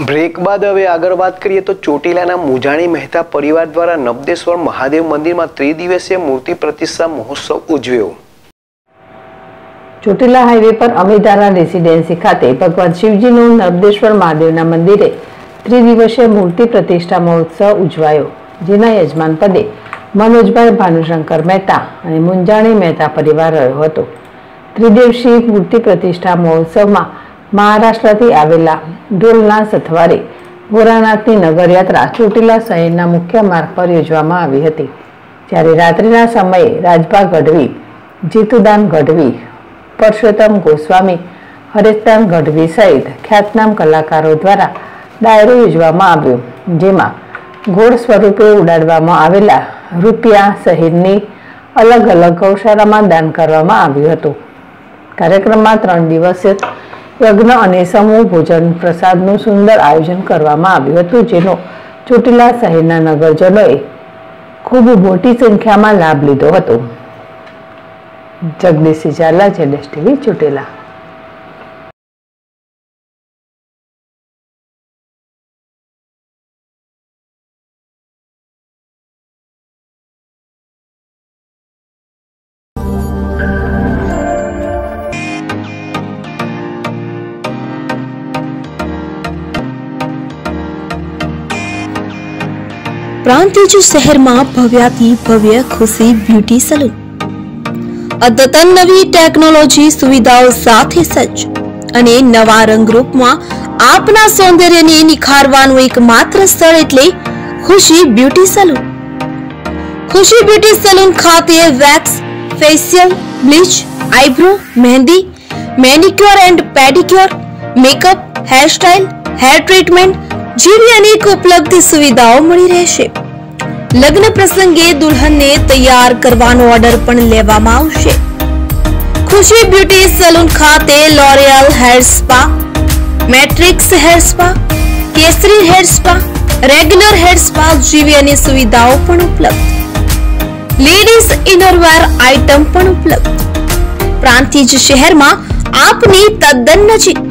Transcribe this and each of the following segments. Break बाद हवे आगळ वात करीए तो ચોટીલાના મોજાણી મહેતા परिवार द्वारा નર્મદેશ્વર મહાદેવ મંદિરમાં ત્રિદિવસીય મૂર્તિ પ્રતિષ્ઠા મહોત્સવ ઉજવ્યો। ચોટીલા હાઈવે પર અમેધારા રેસિડેન્સી ખાતે ભગવાન શિવજીનું નર્મદેશ્વર મહાદેવના મંદિરે ત્રિદિવસીય મૂર્તિ પ્રતિષ્ઠા મહોત્સવ ઉજવાયો, જેના યજમાન પદે મનોજભાઈ ભાનુશંકર મહેતા અને મોજાણી મહેતા પરિવાર રહ્યો હતો। ત્રિદિવસીય મૂર્તિ પ્રતિષ્ઠા મહોત્સવમાં महाराष्ट्रथी आवेला ढोलना सथवारे भोरानाथनी नगर यात्रा ચોટીલા शहरना मुख्य मार्ग पर योजवामां आवी हती, त्यारे रात्रिना समये राजभा गढ़वी, जीतुदान गढ़वी, परशोत्तम गोस्वामी, हरेशदान गढ़वी सहित ख्यातनाम कलाकारों द्वारा डायरो योजवामां आव्यो, जेमां गोळ स्वरूपे उडाडवामां आवेला रूपिया सहितनी अलग अलग गौशालामां दान करवामां आव्युं हतुं। कार्यक्रममां 3 दिवसीय यज्ञ और समूह भोजन प्रसाद सुंदर आयोजन करवामां आव्युं हतुं, जेनो ચોટીલા शहरना नगरजनोए खूब मोटी संख्या में लाभ लीधो हतो। जगदीश झाला, ZSTV ચોટીલા। प्रांतिज शहर में भव्याति भव्य खुशी ब्यूटी सलून अद्यतन नवी टेक्नोलॉजी सुविधाओं साथे सज्ज अने नवा रंगरूप में आपना सौंदर्य ने निखारवानुं एकमात्र स्थळ एटले Khushi beauty salon. Khushi beauty salon खाते wax, facial, bleach, eyebrow, mehndi, manicure and pedicure, makeup, hair style, hair treatment જેવી અનેક ઉપલબ્ધ સુવિધાઓ મળી રહેશે। લગ્ન પ્રસંગે દુલ્હનને તૈયાર કરવાનો ઓર્ડર પણ લેવામાં આવશે। ખુશી બ્યુટી સલૂન ખાતે L'Oreal hair spa, Matrix hair spa, Kesari hair spa, regular hair spa જેવી અનેક સુવિધાઓ પણ ઉપલબ્ધ, લેડીઝ ઇનરવેર આઇટમ પણ ઉપલબ્ધ। પ્રાંતિજ શહેરમાં આપની તદ્દન નજીક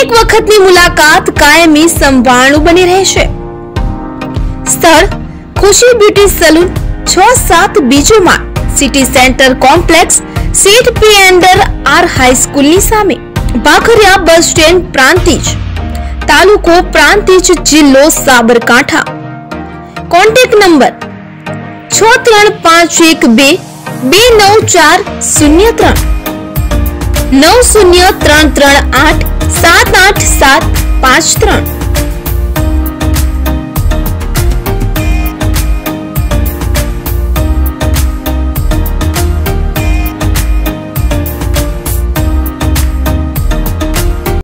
एक वक्त मुलाकात कायमी संभाणु बनी रहेशे। स्थल खुशी ब्यूटी सलून 6-7 बिजुमार सिटी सेंटर कॉम्प्लेक्स सेठ पीएंडर आर हाई स्कूल नी सामे बाखरिया बस स्टैंड प्रांतिज तालुको प्रांतिज जिल्लो साबरकांठा। Contact number 635122940390338 78753।